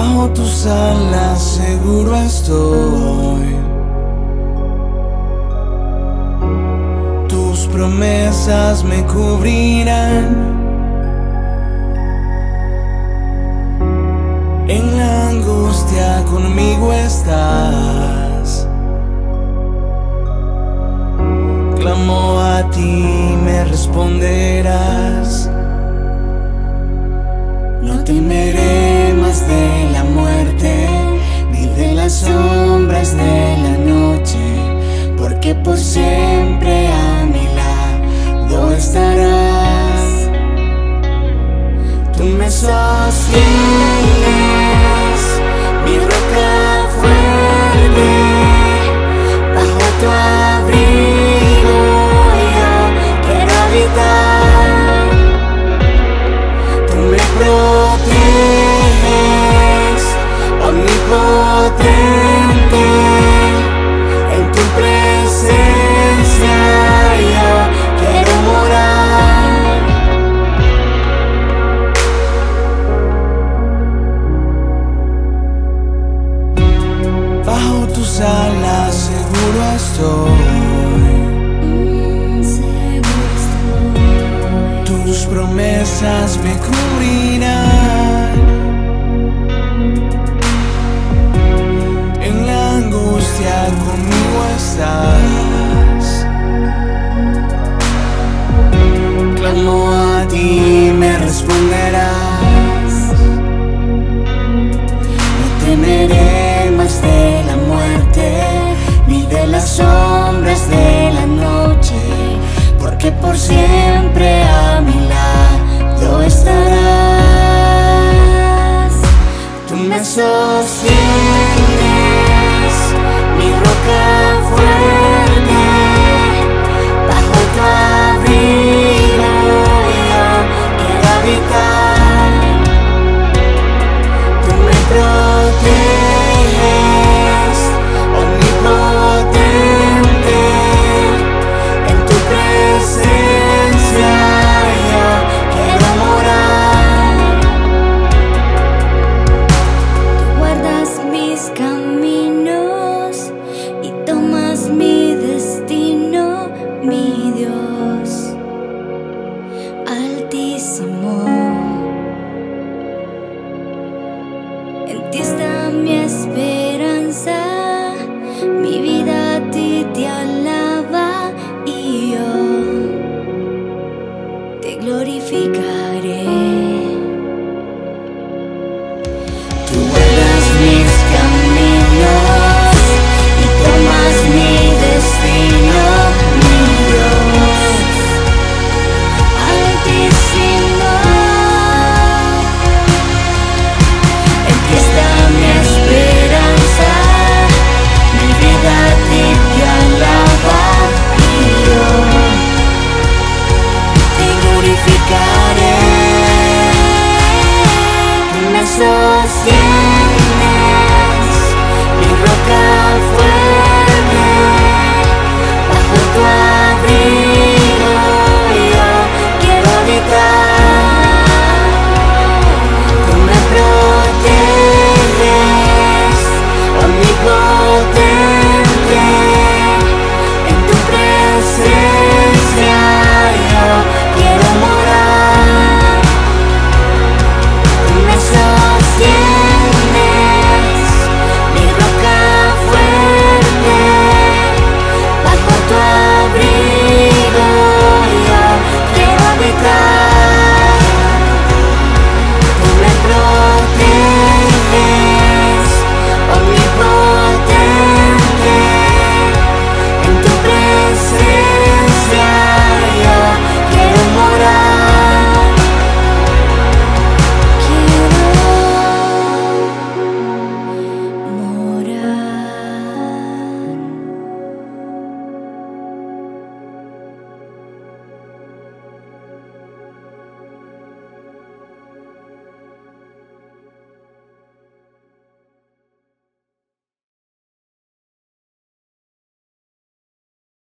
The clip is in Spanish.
Bajo tus alas seguro estoy. Tus promesas me cubrirán. En la angustia conmigo estás. Clamo a ti, me responderás. No temeré más de la muerte, ni de las sombras de la noche, porque por siempre a mi lado estarás. Tú me sostienes, mi roca fuerte, bajo tu abrigo yo quiero habitar. Tú me proteges, omnipotente, en tu presencia yo quiero morar. Bajo tus alas seguro estoy. Tus promesas me cubrirán. Conmigo estás. Clamo a ti, me responderás. No temeré más de la muerte, ni de las sombras de la noche, porque por siempre a mi lado estarás. Tú me sostienes.